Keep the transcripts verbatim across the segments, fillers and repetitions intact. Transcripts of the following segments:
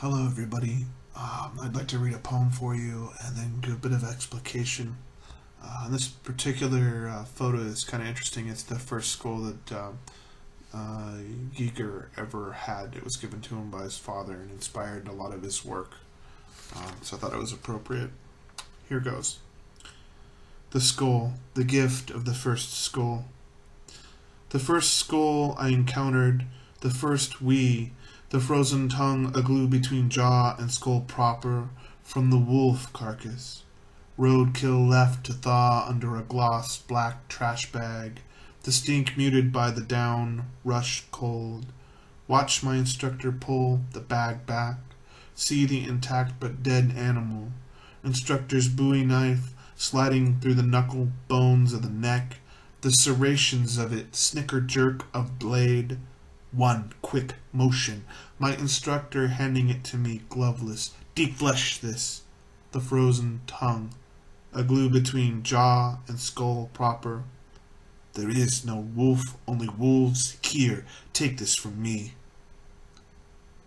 Hello everybody, um, I'd like to read a poem for you and then give a bit of explication. Uh, this particular uh, photo is kind of interesting. It's the first skull that uh, uh, Giger ever had. It was given to him by his father and inspired a lot of his work, um, so I thought it was appropriate. Here goes. The skull, the gift of the first skull. The first skull I encountered, the first we, the frozen tongue a glue between jaw and skull proper, from the wolf carcass. Roadkill left to thaw under a gloss black trash bag, the stink muted by the down, rush cold. Watch my instructor pull the bag back, see the intact but dead animal. Instructor's Bowie knife sliding through the knuckle bones of the neck, the serrations of it, snicker jerk of blade. One quick motion, my instructor handing it to me gloveless. Deflesh this. The frozen tongue, a glue between jaw and skull proper. There is no wolf, only wolves. Here, take this from me.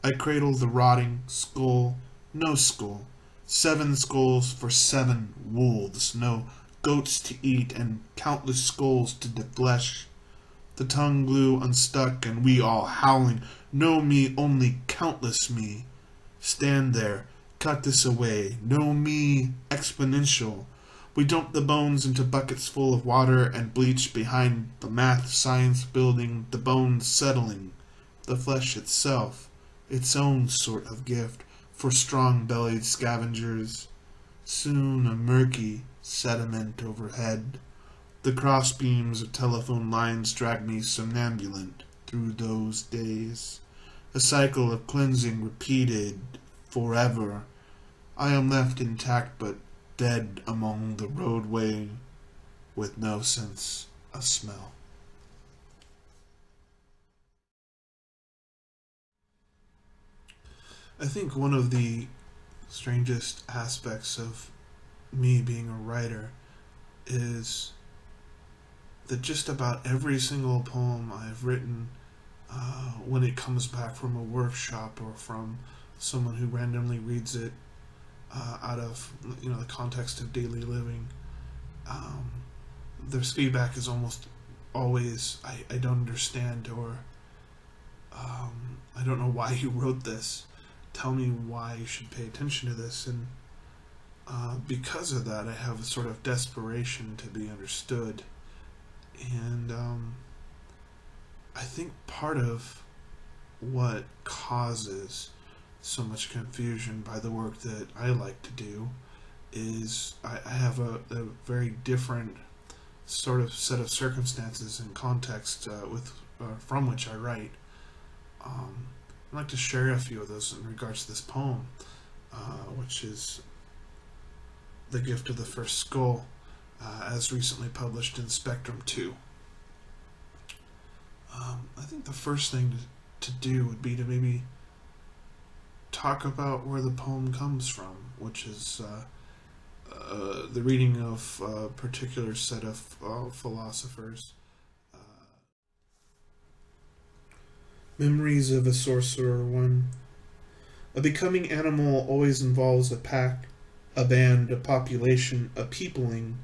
I cradle the rotting skull, no skull. Seven skulls for seven wolves, no goats to eat and countless skulls to deflesh. The tongue glue unstuck and we all howling, no me, only countless me. Stand there. Cut this away, no me, exponential. We dump the bones into buckets full of water and bleach behind the math science building, the bones settling. The flesh itself, its own sort of gift for strong-bellied scavengers. Soon a murky sediment overhead. The crossbeams of telephone lines drag me somnambulant through those days. A cycle of cleansing repeated forever. I am left intact but dead among the roadway with no sense of smell. I think one of the strangest aspects of me being a writer is that just about every single poem I've written, uh, when it comes back from a workshop or from someone who randomly reads it uh, out of, you know, the context of daily living, um, their feedback is almost always, I, I don't understand, or um, I don't know why you wrote this. Tell me why you should pay attention to this. And uh, because of that, I have a sort of desperation to be understood. And um, I think part of what causes so much confusion by the work that I like to do is I, I have a, a very different sort of set of circumstances and context uh, with uh, from which I write. Um, I'd like to share a few of those in regards to this poem, uh, which is The Gift of the First Skull, uh, as recently published in Spectrum Two. Um, I think the first thing to, to do would be to maybe talk about where the poem comes from, which is uh, uh, the reading of a particular set of uh, philosophers. Uh, Memories of a Sorcerer One. A becoming animal always involves a pack, a band, a population, a peopling,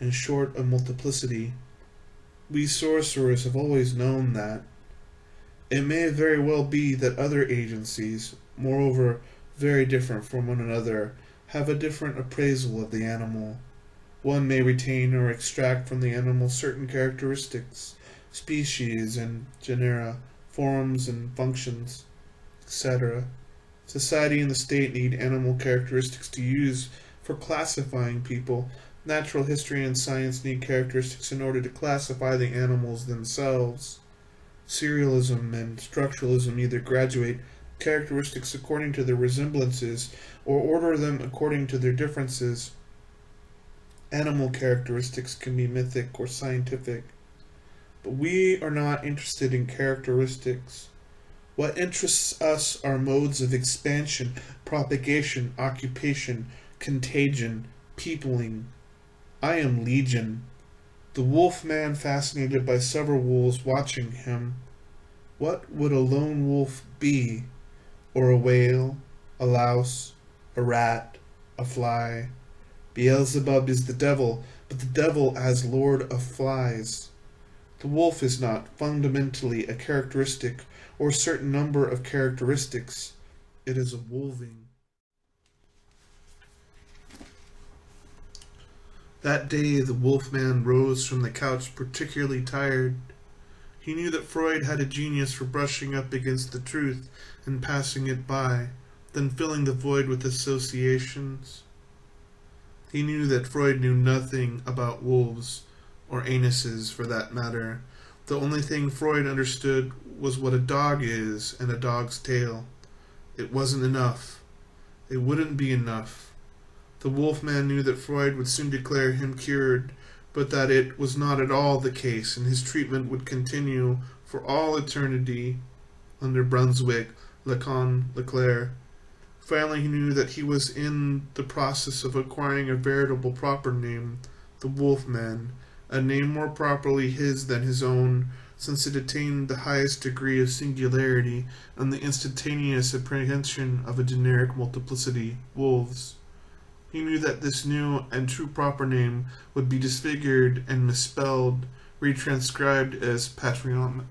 in short, a multiplicity. We sorcerers have always known that. It may very well be that other agencies, moreover, very different from one another, have a different appraisal of the animal. One may retain or extract from the animal certain characteristics, species and genera, forms and functions, et cetera. Society and the state need animal characteristics to use for classifying people. Natural history and science need characteristics in order to classify the animals themselves. Serialism and structuralism either graduate characteristics according to their resemblances or order them according to their differences. Animal characteristics can be mythic or scientific, but we are not interested in characteristics. What interests us are modes of expansion, propagation, occupation, contagion, peopling. I am legion, the wolf man fascinated by several wolves watching him. What would a lone wolf be? Or a whale, a louse, a rat, a fly. Beelzebub is the devil, but the devil as lord of flies. The wolf is not fundamentally a characteristic or a certain number of characteristics. It is a wolving. That day the wolfman rose from the couch particularly tired. He knew that Freud had a genius for brushing up against the truth and passing it by, then filling the void with associations. He knew that Freud knew nothing about wolves, or anuses for that matter. The only thing Freud understood was what a dog is and a dog's tail. It wasn't enough. It wouldn't be enough. The wolfman knew that Freud would soon declare him cured, but that it was not at all the case, and his treatment would continue for all eternity under Brunswick, Lacan, Leclerc. Finally, he knew that he was in the process of acquiring a veritable proper name, the Wolfman, a name more properly his than his own, since it attained the highest degree of singularity and the instantaneous apprehension of a generic multiplicity, wolves. He knew that this new and true proper name would be disfigured and misspelled, retranscribed as patronymic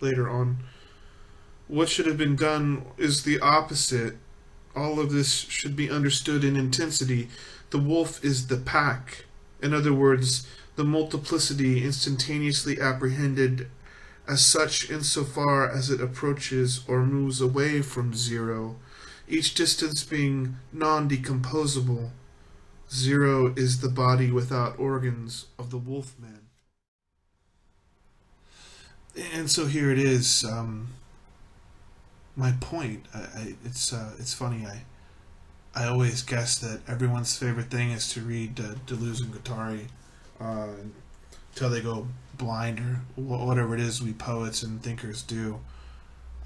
later on. What should have been done is the opposite. All of this should be understood in intensity. The wolf is the pack. In other words, the multiplicity instantaneously apprehended as such insofar as it approaches or moves away from zero, each distance being non-decomposable. Zero is the body without organs of the wolfman. And so here it is. Um, my point. I, I, it's uh, it's funny. I. I always guess that everyone's favorite thing is to read uh, Deleuze and Guattari uh, until they go blind, or wh whatever it is we poets and thinkers do.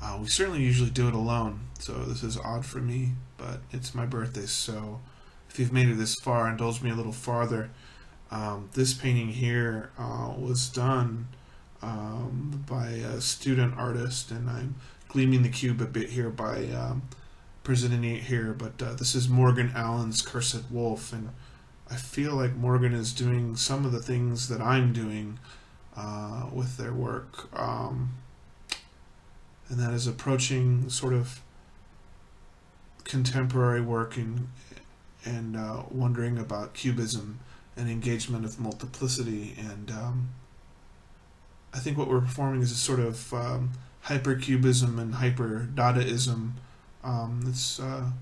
Uh, we certainly usually do it alone, so this is odd for me, but it's my birthday, so if you've made it this far, indulge me a little farther. Um, this painting here uh, was done um, by a student artist, and I'm gleaming the cube a bit here by... Um, presenting it here, but uh, this is Morgan Allen's Cursed Wolf, and I feel like Morgan is doing some of the things that I'm doing uh, with their work, um, and that is approaching sort of contemporary work and, and uh, wondering about cubism and engagement of multiplicity, and um, I think what we're performing is a sort of um, hyper-cubism and hyper-Dadaism, Um, this uh,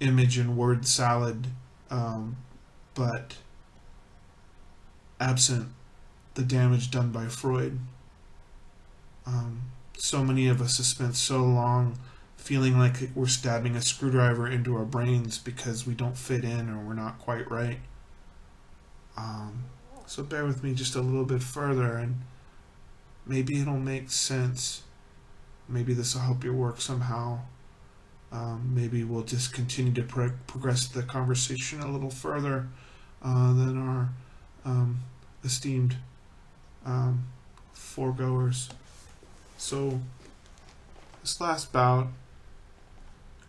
image and word salad, um, but absent the damage done by Freud. Um, so many of us have spent so long feeling like we're stabbing a screwdriver into our brains because we don't fit in or we're not quite right. Um, so bear with me just a little bit further, and maybe it'll make sense. Maybe this will help your work somehow. Um, maybe we'll just continue to pro progress the conversation a little further uh, than our um, esteemed um, foregoers. So this last bout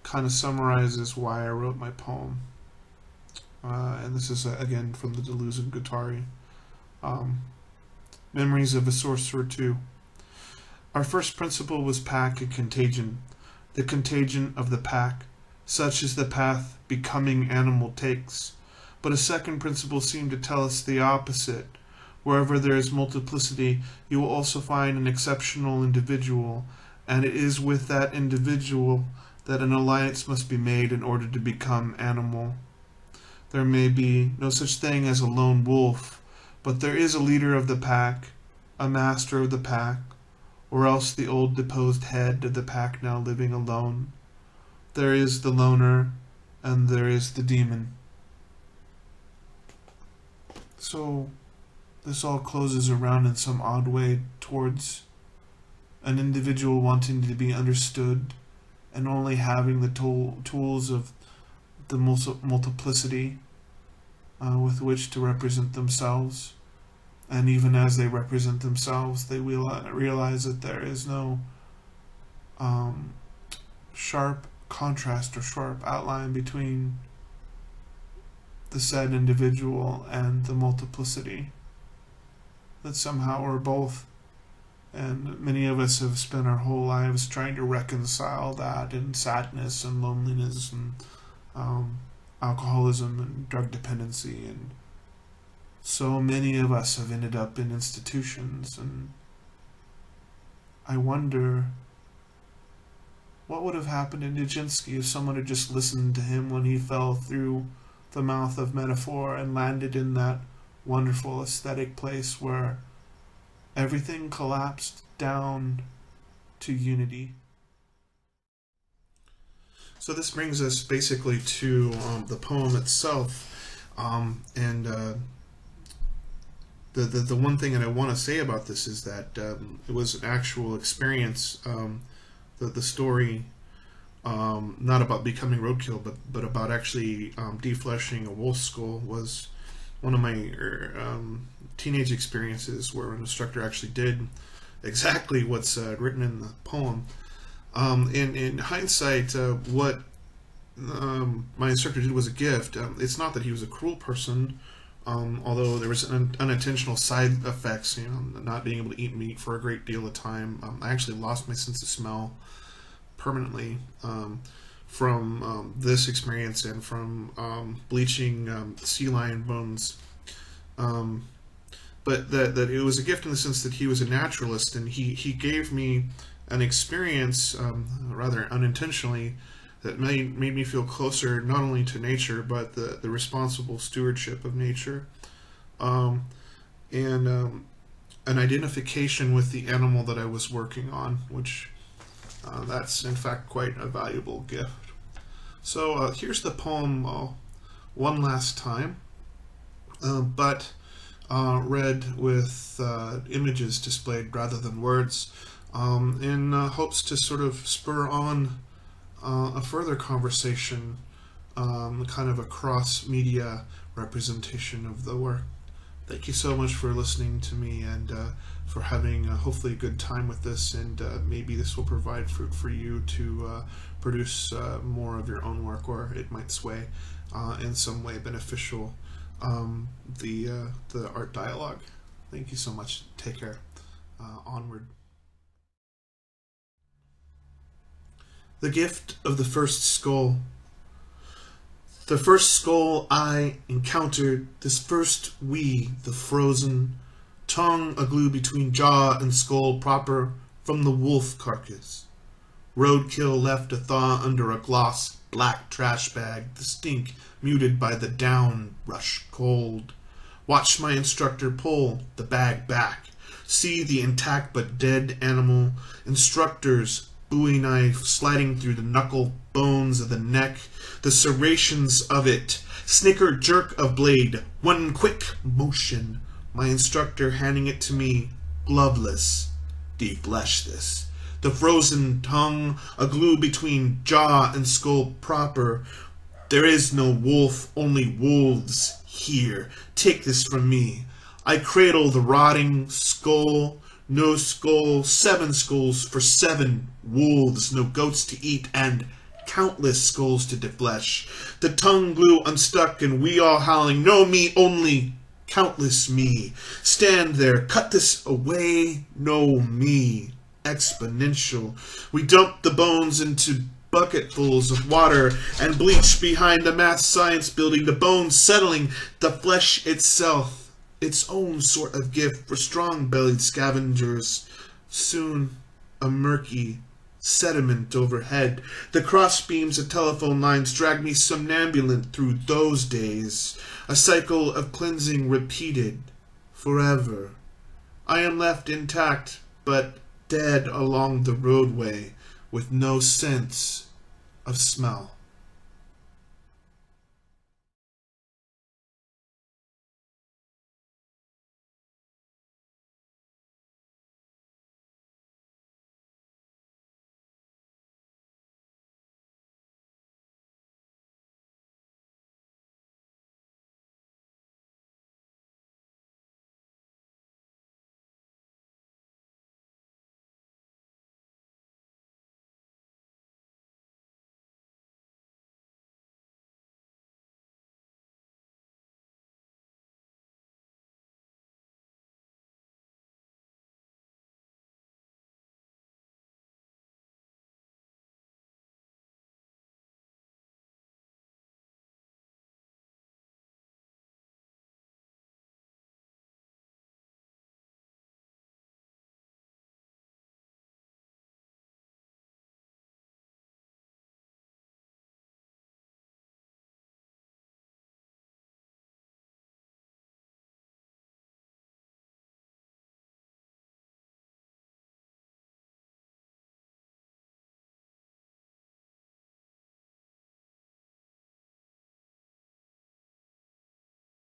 kind of summarizes why I wrote my poem. Uh, and this is, uh, again, from the Deleuze and Guattari. Um, Memories of a Sorcerer Two. Our first principle was pack and contagion. The contagion of the pack, such is the path becoming animal takes. But a second principle seemed to tell us the opposite. Wherever there is multiplicity, you will also find an exceptional individual, and it is with that individual that an alliance must be made in order to become animal. There may be no such thing as a lone wolf, but there is a leader of the pack, a master of the pack, or else the old deposed head of the pack now living alone. There is the loner, and there is the demon. So this all closes around in some odd way towards an individual wanting to be understood and only having the tool, tools of the mul multiplicity uh, with which to represent themselves. And even as they represent themselves, they will realize that there is no um, sharp contrast or sharp outline between the said individual and the multiplicity, that somehow we're both, and many of us have spent our whole lives trying to reconcile that in sadness and loneliness and um, alcoholism and drug dependency, and so many of us have ended up in institutions. And I wonder what would have happened to Nijinsky if someone had just listened to him when he fell through the mouth of metaphor and landed in that wonderful aesthetic place where everything collapsed down to unity. So this brings us basically to um, the poem itself, um, and uh, the, the the one thing that I want to say about this is that um, it was an actual experience. Um, the the story, um, not about becoming roadkill, but but about actually um, defleshing a wolf skull, was one of my um, teenage experiences where an instructor actually did exactly what's uh, written in the poem. Um, in, in hindsight, uh, what um, my instructor did was a gift. Um, it's not that he was a cruel person, um, although there was an unintentional side effects, you know, not being able to eat meat for a great deal of time. Um, I actually lost my sense of smell permanently um, from um, this experience and from um, bleaching um, sea lion bones. Um, but that, that it was a gift in the sense that he was a naturalist, and he, he gave me an experience, um, rather unintentionally, that made, made me feel closer not only to nature, but the, the responsible stewardship of nature, um, and um, an identification with the animal that I was working on, which uh, that's in fact quite a valuable gift. So uh, here's the poem uh, one last time, uh, but uh, read with uh, images displayed rather than words, Um, in uh, hopes to sort of spur on uh, a further conversation, um, kind of a cross-media representation of the work. Thank you so much for listening to me, and uh, for having uh, hopefully a good time with this, and uh, maybe this will provide fruit for you to uh, produce uh, more of your own work, or it might sway uh, in some way beneficial um, the, uh, the art dialogue. Thank you so much. Take care. Uh, onward. The gift of the first skull. The first skull I encountered, this first we, the frozen, tongue a glue between jaw and skull proper from the wolf carcass. Roadkill left a thaw under a gloss black trash bag, the stink muted by the down rush cold. Watch my instructor pull the bag back. See the intact but dead animal. Instructors Bowie knife sliding through the knuckle bones of the neck, the serrations of it, snicker jerk of blade, one quick motion, my instructor handing it to me, gloveless, deflesh this, the frozen tongue, a glue between jaw and skull proper, there is no wolf, only wolves here, take this from me, I cradle the rotting skull, no skull, seven skulls for seven wolves, no goats to eat, and countless skulls to deflesh. The tongue glue unstuck, and we all howling, no me, only countless me. Stand there, cut this away, no me. Exponential. We dump the bones into bucketfuls of water and bleach behind the math science building, the bones settling, the flesh itself. Its own sort of gift for strong-bellied scavengers, soon a murky sediment overhead. The cross-beams of telephone lines dragged me somnambulant through those days, a cycle of cleansing repeated forever. I am left intact, but dead along the roadway, with no sense of smell.